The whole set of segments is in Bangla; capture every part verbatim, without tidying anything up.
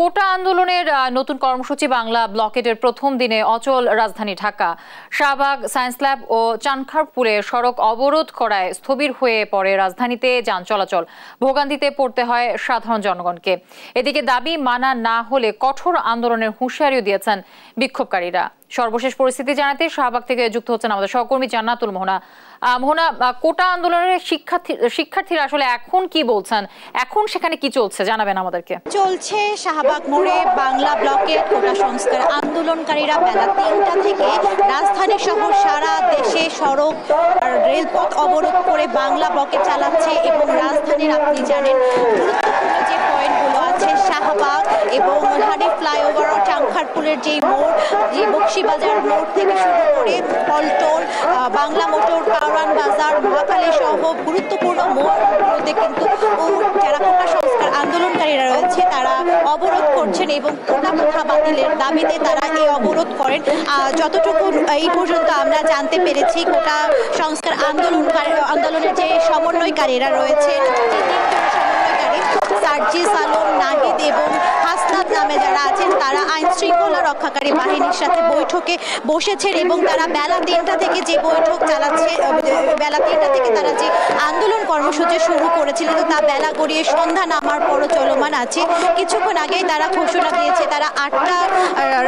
কোটা আন্দোলনের নতুন কর্মসূচি বাংলা ব্লকেটের প্রথম দিনে অচল রাজধানী ঢাকা। শাহবাগ, সায়েন্স ল্যাব ও চানখারপুরে সড়ক অবরোধ করায় স্থবির হয়ে পড়ে রাজধানীতে যান চলাচল, ভোগান্তিতে পড়তে হয় সাধারণ জনগণকে। এদিকে দাবি মানা না হলে কঠোর আন্দোলনের হুঁশিয়ারিও দিয়েছেন বিক্ষোভকারীরা। সর্বশেষ পরিস্থিতি জানাতে শাহবাগ থেকে যুক্ত হচ্ছেন আমাদের সহকর্মী জান্নাতুল মোহনা। মোহনা, কোটা আন্দোলনের শিক্ষার্থী শিক্ষার্থীরা আসলে এখন কি বলছেন, এখন সেখানে কি চলছে জানাবেন আমাদেরকে। চলছে শাহবাগ মোড়ে বাংলা ব্লকে কোটা সংস্কার আন্দোলনকারীরা বেলা তিনটা থেকে রাজধানী সহ সারা দেশে সড়ক আর রেলপথ অবরোধ করে বাংলা ব্লকে চালাচ্ছে। এবং রাজধানীর আপনি জানেন গুরুত্বপূর্ণ যে পয়েন্টগুলো আছে, শাহবাগ এবং হানি ফ্লাইওভার, চাংখারপুলের যে মোড়, যে বকশিবাজার মোড় থেকে শুরু করে পল্টন, বাংলা মোটর, কারওয়ান বাজার, মহাখালী সহ গুরুত্বপূর্ণ মোড়গুলোতে কিন্তু যারা কোটা সংস্কার আন্দোলনকারীরা রয়েছে তারা অবরোধ করছেন এবং কোটা প্রথা বাতিলের দাবিতে তারা এই অবরোধ করেন। যতটুকু এই পর্যন্ত আমরা জানতে পেরেছি, কোটা সংস্কার আন্দোলনকারী আন্দোলনের যে সমন্বয়কারীরা রয়েছে, সমন্বয়কারী সার্জিস আলম, নাহিদ এবং হাসনাত নামে যারা আছেন, তারা আইন শৃঙ্খলা রক্ষাকারী বাহিনীর সাথে বৈঠকে বসেছেন এবং তারা বেলা তিনটা থেকে যে বৈঠক চালাচ্ছে, বেলা তিনটা থেকে তারা যে আন্দোলন কর্মসূচি শুরু করেছিলেন তা বেলা গড়িয়ে সন্ধ্যা নামার পরও চলমান আছে। কিছুক্ষণ আগেই তারা ঘোষণা দিয়েছে তারা আটটা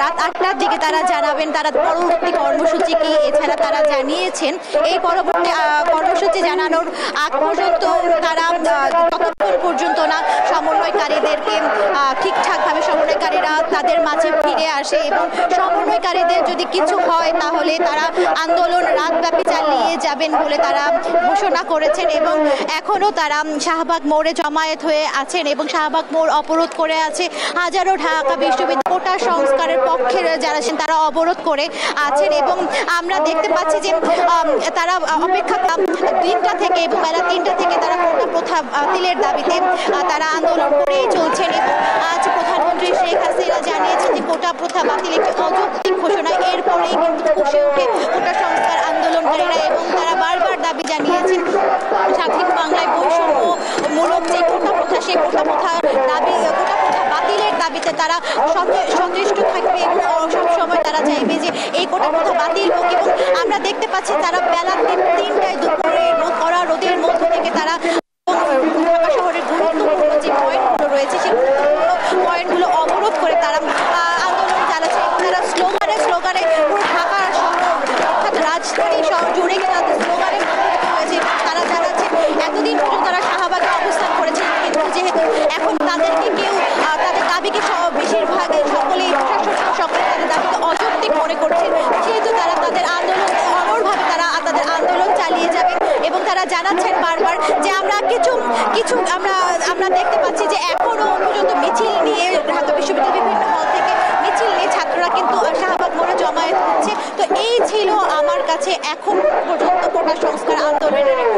রাত আটটার দিকে তারা জানাবেন তারা পরবর্তী কর্মসূচি কি। এছাড়া তারা জানিয়েছেন এই পরবর্তী কর্মসূচি জানানোর আগ পর্যন্ত তারা ততক্ষণ পর্যন্ত না সমন্বয়কারীদেরকে ঠিকঠাকভাবে সমন্বয়কারীরা তাদের মাঝে ফিরে আসে এবং সমন্বয়কারীদের যদি কিছু হয় তাহলে তারা আন্দোলন রাতব্যাপী চালিয়ে যাবেন বলে তারা ঘোষণা করেছেন। এবং এখনও তারা শাহবাগ মোড়ে জমায়েত হয়ে আছেন এবং শাহবাগ মোড় অবরোধ করে আছে হাজারো ঢাকা বিশ্ববিদ্যালয়। কোটা সংস্কারের পক্ষে যারা আছেন তারা অবরোধ করে আছেন এবং আমরা দেখতে পাচ্ছি যে তারা অপেক্ষা তিনটা থেকে এবং বেলা তিনটা থেকে তারা কোটা প্রথা বাতিলের দাবিতে তারা আন্দোলন করেই চলছেন। এবং আজ প্রধানমন্ত্রী শেখ হাসিনা জানিয়েছেন যে কোটা প্রথা বাতিল একটি অযৌক্তিক ঘোষণা। এরপরেই কিন্তু বসে উঠে কোটা সংস্কার আন্দোলনকারীরা এবং তারা বারবার দাবি জানিয়েছেন স্বাধীন বাংলায় বৈষম্যমূলক যে কোটা প্রথা, সেই কোটা প্রথার দাবি, কোটা প্রথা বাতিলের দাবিতে তারা সচেষ্ট থাকবে এবং সবসময় তারা চাইবে যে এই কোটা প্রথা বাতিল হোক। এবং আমরা দেখতে পাচ্ছি তারা বেলা তিনটায় দুপুরে কড়া রোদের মধ্য থেকে তারা ঢাকা শহরের গুরুত্বপূর্ণ যে পয়েন্টগুলো রয়েছে সেই পয়েন্টগুলো অবরোধ করে তারা আন্দোলন চালাচ্ছে। তারা স্লোগানে স্লোগানে ঢাকা শহর অর্থাৎ রাজধানী শহর জুড়ে তাদের স্লোগানে মুখরিত হয়েছে। তারা জানাচ্ছে এতদিন পর্যন্ত তারা শাহবাগে অবস্থান করেছে কিন্তু যেহেতু এখন তাদেরকে কেউ তাদের দাবিকে বেশিরভাগে সকলেই প্রশাসন সকলে তাদের দাবিকে অযৌক্তিক মনে করছেন, সেহেতু তারা তাদের আন্দোলন অনড়ভাবে তারা তাদের আন্দোলন চালিয়ে যাবে। এবং তারা জানাচ্ছেন বারবার যে আমরা কিছু কিছু আমরা আমরা দেখতে পাচ্ছি যে এখনও পর্যন্ত মিছিল নিয়ে ঢাকা বিশ্ববিদ্যালয়ের বিভিন্ন হল থেকে মিছিল নিয়ে ছাত্ররা কিন্তু শাহবাগ মোড়ে জমায়েত হচ্ছে। তো এই ছিল আমার কাছে এখন পর্যন্ত কোটা সংস্কার আন্দোলনের